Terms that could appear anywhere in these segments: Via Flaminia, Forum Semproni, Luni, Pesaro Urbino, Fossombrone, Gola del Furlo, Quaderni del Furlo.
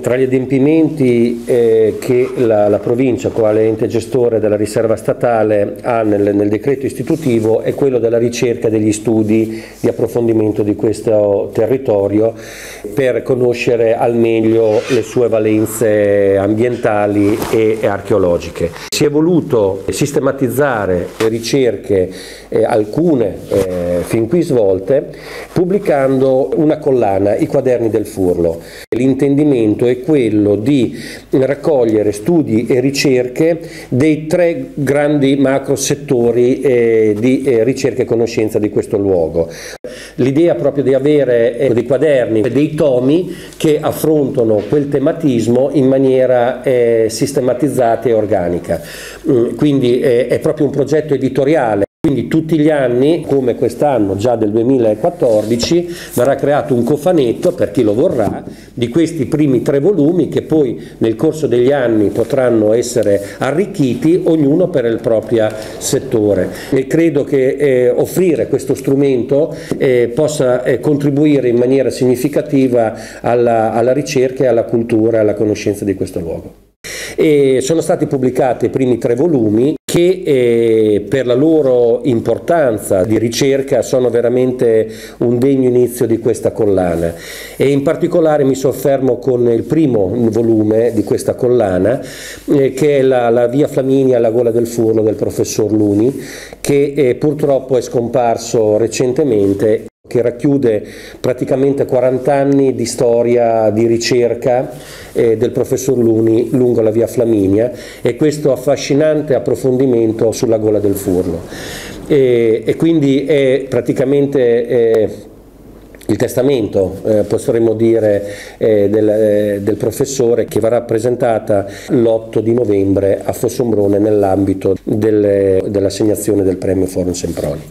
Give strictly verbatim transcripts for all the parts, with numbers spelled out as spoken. tra gli adempimenti eh, che la, la provincia, quale ente gestore della riserva statale, ha nel, nel decreto istitutivo è quello della ricerca degli studi di approfondimento di questo territorio per conoscere al meglio le sue valenze ambientali e, e archeologiche. Si è voluto sistematizzare le ricerche, eh, alcune eh, fin qui svolte, pubblicando una collana, i Quaderni del Furlo. L'intendimento è quello di raccogliere studi e ricerche dei tre grandi macro settori eh, di eh, ricerca e conoscenza di questo luogo. L'idea proprio di avere eh, dei quaderni, dei tomi che affrontano quel tematismo in maniera eh, sistematizzata e organica. Mm, quindi eh, è proprio un progetto editoriale. Quindi tutti gli anni, come quest'anno già del duemilaquattordici, verrà creato un cofanetto per chi lo vorrà di questi primi tre volumi che poi nel corso degli anni potranno essere arricchiti, ognuno per il proprio settore. E credo che eh, offrire questo strumento eh, possa eh, contribuire in maniera significativa alla, alla ricerca e alla cultura e alla conoscenza di questo luogo. E sono stati pubblicati i primi tre volumi che eh, per la loro importanza di ricerca sono veramente un degno inizio di questa collana, e in particolare mi soffermo con il primo volume di questa collana eh, che è la, la Via Flaminia, la Gola del Furlo del professor Luni, che eh, purtroppo è scomparso recentemente, che racchiude praticamente quaranta anni di storia di ricerca eh, del professor Luni lungo la Via Flaminia e questo affascinante approfondimento sulla Gola del Furlo. E, e quindi è praticamente eh, il testamento, eh, potremmo dire, eh, del, eh, del professore, che verrà presentata l'otto di novembre a Fossombrone nell'ambito del, dell'assegnazione del premio Forum Semproni.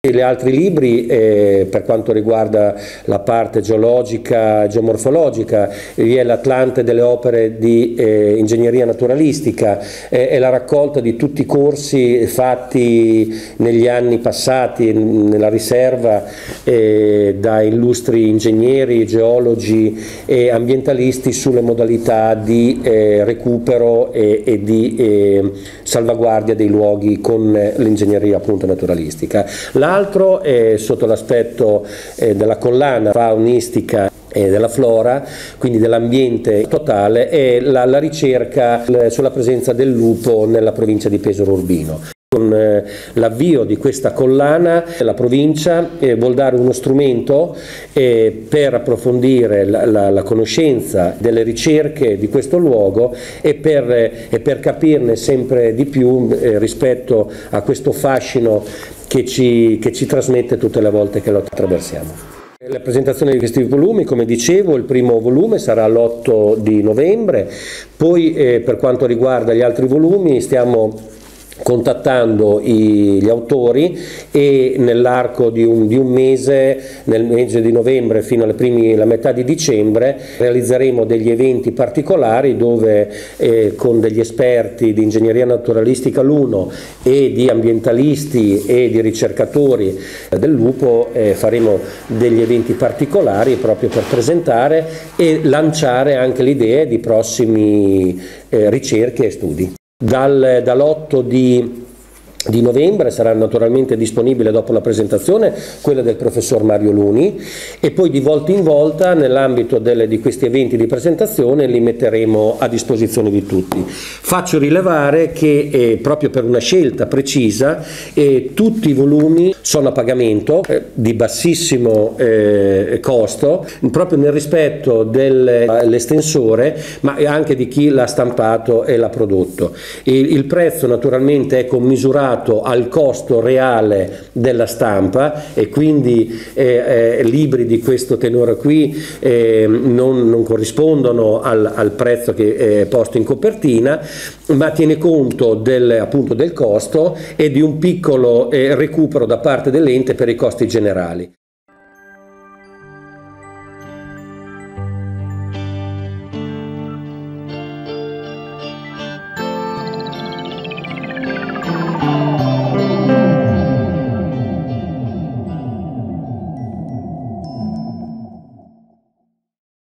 Gli altri libri eh, per quanto riguarda la parte geologica e geomorfologica, vi è l'Atlante delle opere di eh, ingegneria naturalistica, eh, è la raccolta di tutti i corsi fatti negli anni passati nella riserva eh, da illustri ingegneri, geologi e ambientalisti sulle modalità di eh, recupero e, e di eh, salvaguardia dei luoghi con l'ingegneria appunto naturalistica. L'altro è sotto l'aspetto della collana faunistica e della flora, quindi dell'ambiente totale, e la, la ricerca sulla presenza del lupo nella provincia di Pesaro Urbino. Con l'avvio di questa collana la provincia eh, vuol dare uno strumento eh, per approfondire la, la, la conoscenza delle ricerche di questo luogo e per, eh, per capirne sempre di più eh, rispetto a questo fascino che ci, che ci trasmette tutte le volte che lo attraversiamo. La presentazione di questi volumi, come dicevo, il primo volume sarà l'otto di novembre, poi eh, per quanto riguarda gli altri volumi stiamo contattando i, gli autori e nell'arco di, di un mese, nel mese di novembre fino alla primi, la metà di dicembre, realizzeremo degli eventi particolari dove eh, con degli esperti di ingegneria naturalistica l'uno e di ambientalisti e di ricercatori del lupo eh, faremo degli eventi particolari proprio per presentare e lanciare anche l'idea di prossimi eh, ricerche e studi. Dal, dall'otto di, di novembre sarà naturalmente disponibile dopo la presentazione quella del professor Mario Luni e poi di volta in volta nell'ambito di questi eventi di presentazione li metteremo a disposizione di tutti. Faccio rilevare che eh, proprio per una scelta precisa eh, tutti i volumi sono a pagamento eh, di bassissimo eh, costo, proprio nel rispetto dell'estensore ma anche di chi l'ha stampato e l'ha prodotto. Il, il prezzo naturalmente è commisurato al costo reale della stampa e quindi eh, eh, libri di questo tenore qui eh, non, non corrispondono al, al prezzo che è posto in copertina, ma tiene conto del, appunto del costo e di un piccolo eh, recupero da parte dell'ente per i costi generali.